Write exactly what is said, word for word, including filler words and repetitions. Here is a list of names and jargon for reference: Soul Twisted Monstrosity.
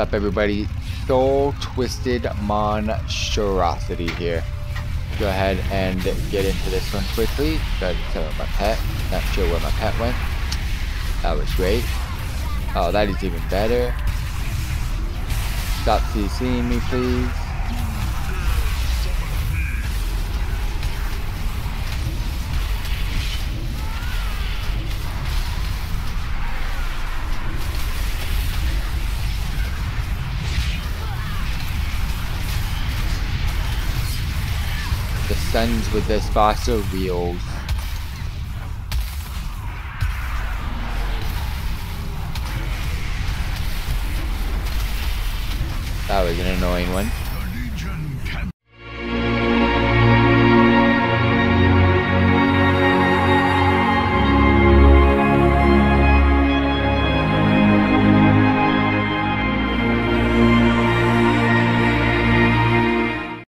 up, everybody? Soul Twisted Monstrosity here. Go ahead and get into this one quickly. Got to tell my pet. Not sure where my pet went. That was great. Oh, that is even better. Stop CCing me, please. The stuns with this boss are real. That was an annoying one.